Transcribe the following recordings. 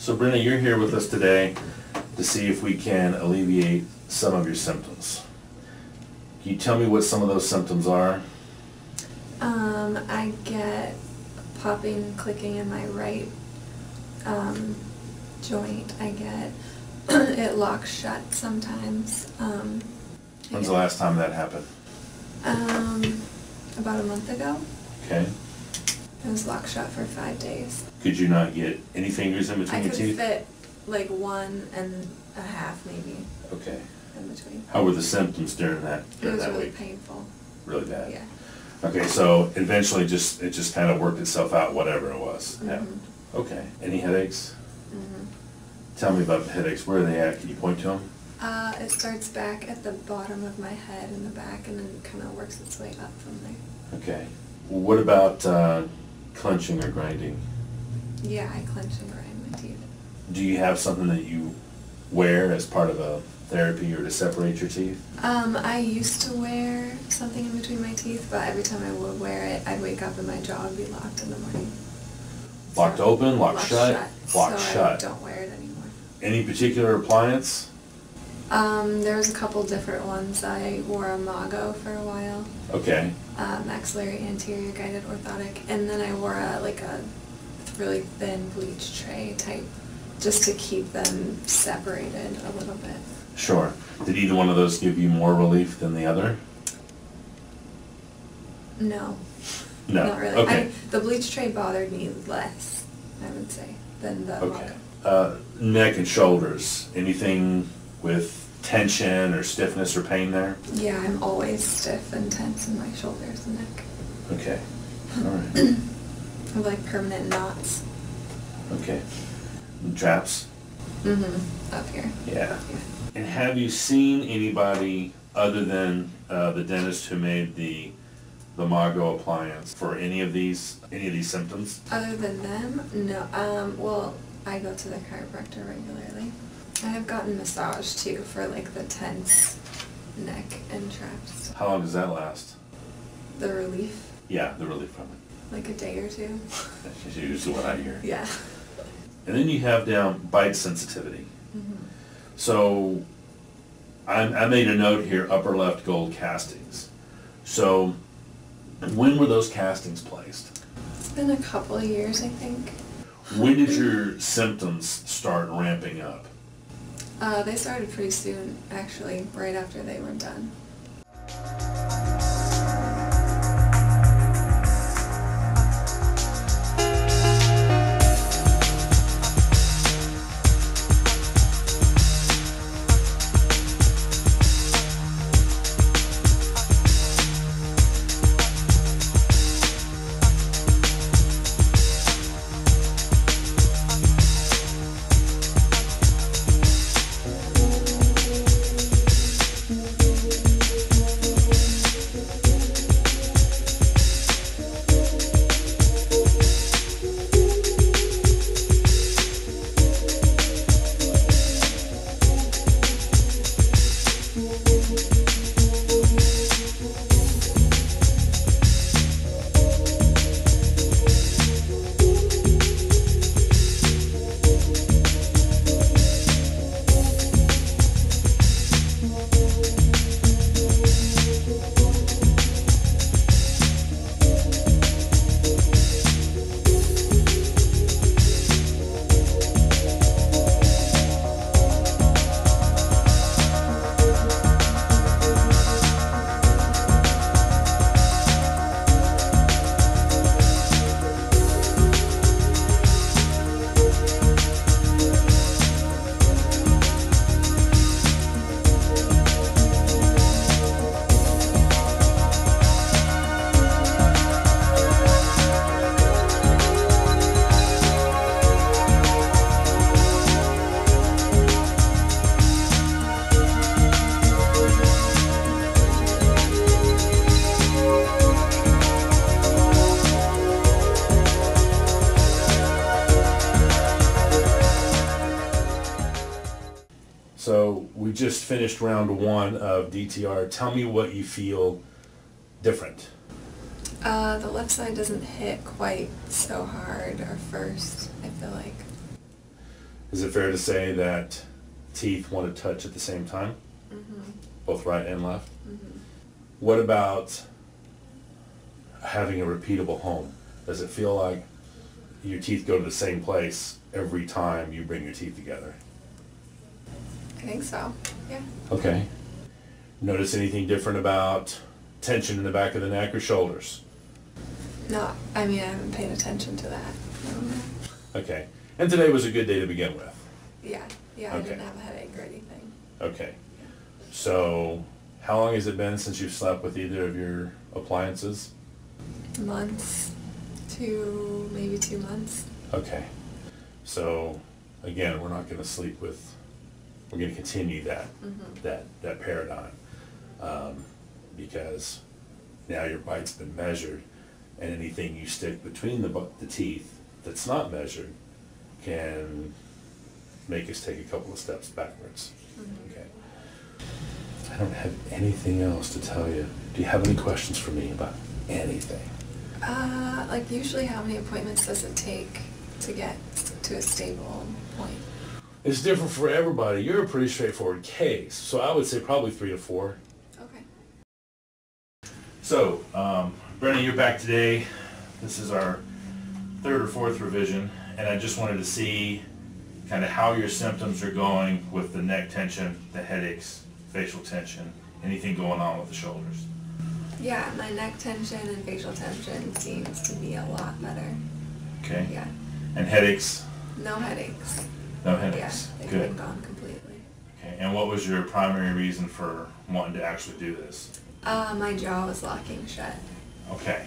So Brenna, you're here with us today to see if we can alleviate some of your symptoms. Can you tell me what some of those symptoms are? I get popping, clicking in my right joint. I get it locks shut sometimes. When's the last time that happened? About a month ago. Okay. It was locked shut for 5 days. Could you not get any fingers in between your teeth? I could fit like 1.5 maybe. Okay. In between. How were the symptoms during that week? It was really painful. Really bad? Yeah. Okay, so eventually it just kind of worked itself out, whatever it was. Mm-hmm. Yeah. Okay. Any headaches? Mm-hmm. Tell me about the headaches. Where are they at? Can you point to them? It starts back at the bottom of my head in the back, and then kind of works its way up from there. Okay. What about clenching or grinding? Yeah, I clench and grind my teeth. Do you have something that you wear as part of a therapy or to separate your teeth? I used to wear something in between my teeth, but every time I would wear it, I'd wake up and my jaw would be locked in the morning. Locked open, locked shut? Locked shut. So I don't wear it anymore. Any particular appliance? There was a couple different ones. I wore a Mago for a while. Okay. Maxillary anterior guided orthotic, and then I wore a really thin bleach tray type, just to keep them separated a little bit. Sure. Did either one of those give you more relief than the other? No. No. Not really. Okay. The bleach tray bothered me less, I would say, than the Mago. Neck and shoulders. Anything with tension or stiffness or pain there? Yeah, I'm always stiff and tense in my shoulders and neck. Okay, all right. I have permanent knots. Okay. And traps? Mm-hmm, up here. Yeah. And have you seen anybody other than the dentist who made the Mago appliance for any of these symptoms? Other than them? No. Well, I go to the chiropractor regularly. I have gotten massage too for the tense neck and traps. How long does that last? The relief? Yeah, the relief from it. Like a day or two. That's usually what I hear. Yeah. And then you have down bite sensitivity. Mm-hmm. So I made a note here, upper left gold castings. So when were those castings placed? It's been a couple of years, I think. When did your symptoms start ramping up? They started pretty soon, actually, right after they were done. So we just finished round one of DTR. Tell me what you feel different. The left side doesn't hit quite so hard or first, I feel like. Is it fair to say that teeth want to touch at the same time? Mm-hmm. Both right and left? Mm-hmm. What about having a repeatable home? Does it feel like your teeth go to the same place every time you bring your teeth together? I think so, yeah. Okay. Notice anything different about tension in the back of the neck or shoulders? No, I mean, I haven't paid attention to that. No. Okay. And today was a good day to begin with? Yeah. Yeah, okay. I didn't have a headache or anything. Okay. So, how long has it been since you've slept with either of your appliances? Months. Maybe 2 months. Okay. So, again, we're not going to sleep with... We're going to continue that that paradigm because now your bite's been measured, and anything you stick between the teeth that's not measured can make us take a couple of steps backwards. Mm-hmm. Okay. I don't have anything else to tell you. Do you have any questions for me about anything? Like usually, how many appointments does it take to get to a stable point? It's different for everybody. You're a pretty straightforward case, so I would say probably 3 to 4. Okay. So, Brenna, you're back today. This is our 3rd or 4th revision, and I just wanted to see kind of how your symptoms are going with the neck tension, the headaches, facial tension, anything going on with the shoulders. Yeah, my neck tension and facial tension seems to be a lot better. Okay. Yeah. And headaches? No headaches. No headaches. Yeah, they've been gone completely. Okay, and what was your primary reason for wanting to actually do this? My jaw was locking shut. Okay,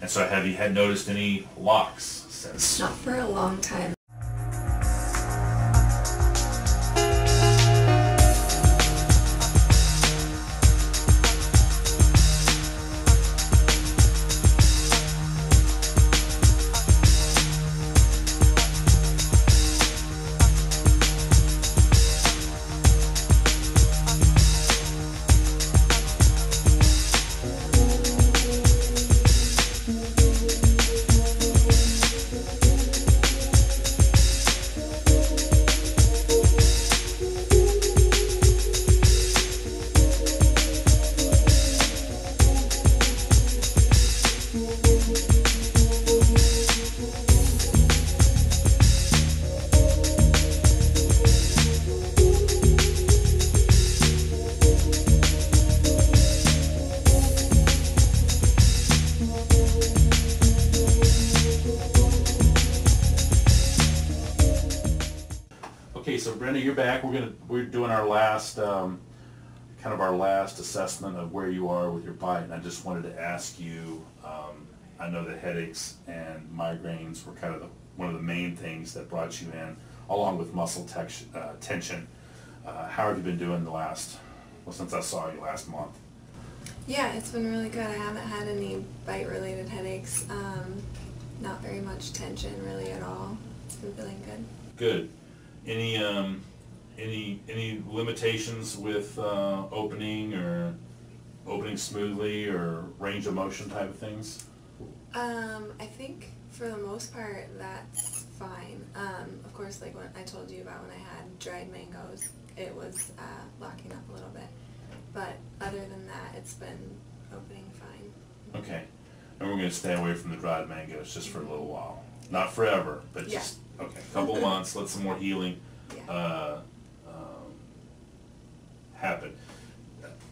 and so have you had noticed any locks since? Not for a long time. So Brenna, you're back. We're doing our last assessment of where you are with your bite, and I just wanted to ask you. I know that headaches and migraines were kind of one of the main things that brought you in, along with muscle tension. How have you been doing since I saw you last month? Yeah, it's been really good. I haven't had any bite-related headaches. Not very much tension really at all. It's been feeling good. Good. Any limitations with opening smoothly or range of motion type of things? I think for the most part that's fine. Of course, like what I told you about when I had dried mangoes, it was locking up a little bit. But other than that, it's been opening fine. Okay, and we're going to stay away from the dried mangoes just for a little while. Not forever, but just. Okay, a couple months, let some more healing happen.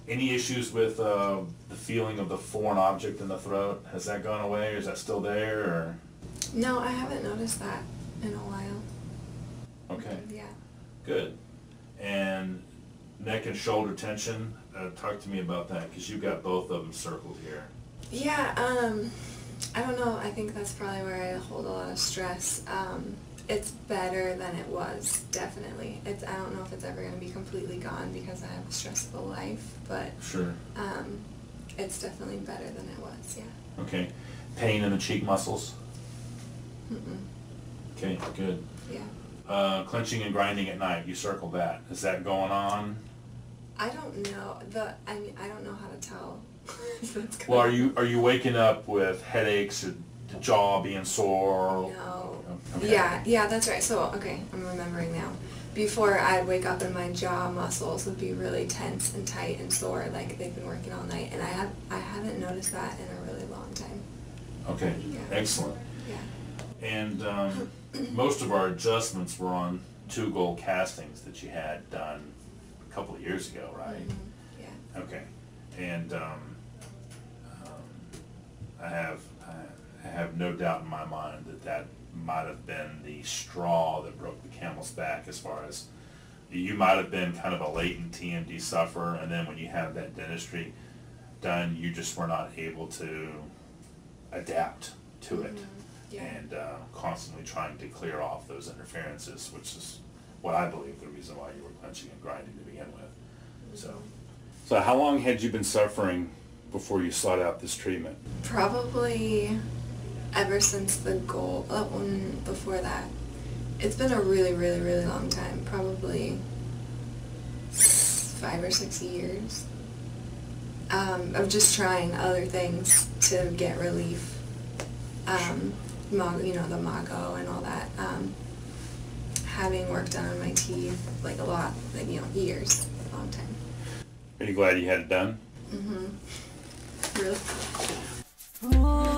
Any issues with the feeling of the foreign object in the throat? Has that gone away, or is that still there? Or? No, I haven't noticed that in a while. Okay. Yeah. Good. And neck and shoulder tension, talk to me about that, because you've got both of them circled here. Yeah, I don't know. I think that's probably where I hold a lot of stress. It's better than it was, definitely. I don't know if it's ever going to be completely gone because I have a stressful life, but sure. It's definitely better than it was, yeah. Okay. Pain in the cheek muscles? Mm-mm. Okay, good. Yeah. Clenching and grinding at night, you circled that. Is that going on? I don't know. I mean, I don't know how to tell. Well, are you waking up with headaches or the jaw being sore. No. Okay. Yeah, yeah, that's right. So, okay, I'm remembering now. Before, I'd wake up and my jaw muscles would be really tense and tight and sore, like they've been working all night, and I haven't noticed that in a really long time. Okay, yeah. Excellent. Yeah. And most of our adjustments were on 2 gold castings that you had done a couple of years ago, right? Mm-hmm. Yeah. Okay. And I have no doubt in my mind that that might have been the straw that broke the camel's back, as far as you might have been kind of a latent TMD sufferer, and then when you have that dentistry done, you just were not able to adapt to it. Mm-hmm. Yeah. And constantly trying to clear off those interferences, which is what I believe the reason why you were clenching and grinding to begin with. Mm-hmm. So how long had you been suffering before you sought out this treatment? Probably ever since the gold, that one before that. It's been a really, really, really long time, probably 5 or 6 years of just trying other things to get relief. You know, the Mago and all that. Having work done on my teeth, like a lot, like, you know, years, a long time. Are you glad you had it done? Mm-hmm. Really?